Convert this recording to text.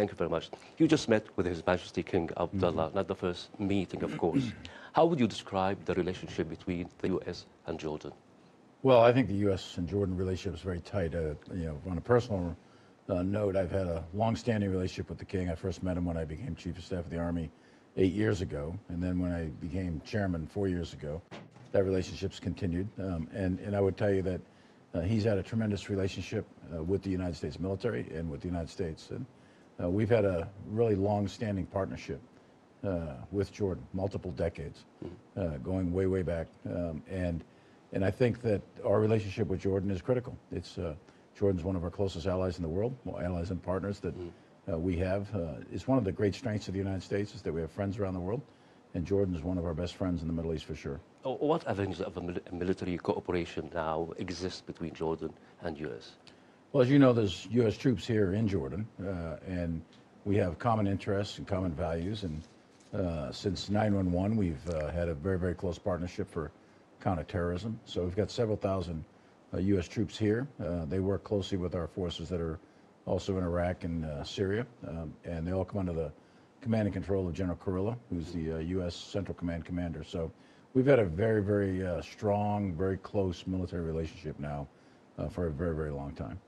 Thank you very much. You just met with His Majesty King Abdullah, not the first meeting, of course. How would you describe the relationship between the U.S. and Jordan? Well, I think the U.S. and Jordan relationship is very tight. You know, on a personal note, I've had a long-standing relationship with the King. I first met him when I became Chief of Staff of the Army 8 years ago, and then when I became Chairman 4 years ago. That relationship's continued, and I would tell you that he's had a tremendous relationship with the United States military and with the United States, and we've had a really long-standing partnership with Jordan, multiple decades, going way, way back, and I think that our relationship with Jordan is critical. It's Jordan's one of our closest allies in the world, allies and partners that we have. It's one of the great strengths of the United States is that we have friends around the world. And Jordan is one of our best friends in the Middle East for sure. Oh, what avenues of military cooperation now exist between Jordan and U.S.? Well, as you know, there's U.S. troops here in Jordan, and we have common interests and common values. And since 9/11, we've had a very, very close partnership for counterterrorism. So we've got several thousand U.S. troops here. They work closely with our forces that are also in Iraq and Syria, and they all come under the command and control of General Kurilla, who's the U.S. Central Command commander. So we've had a very, very strong, very close military relationship now for a very, very long time.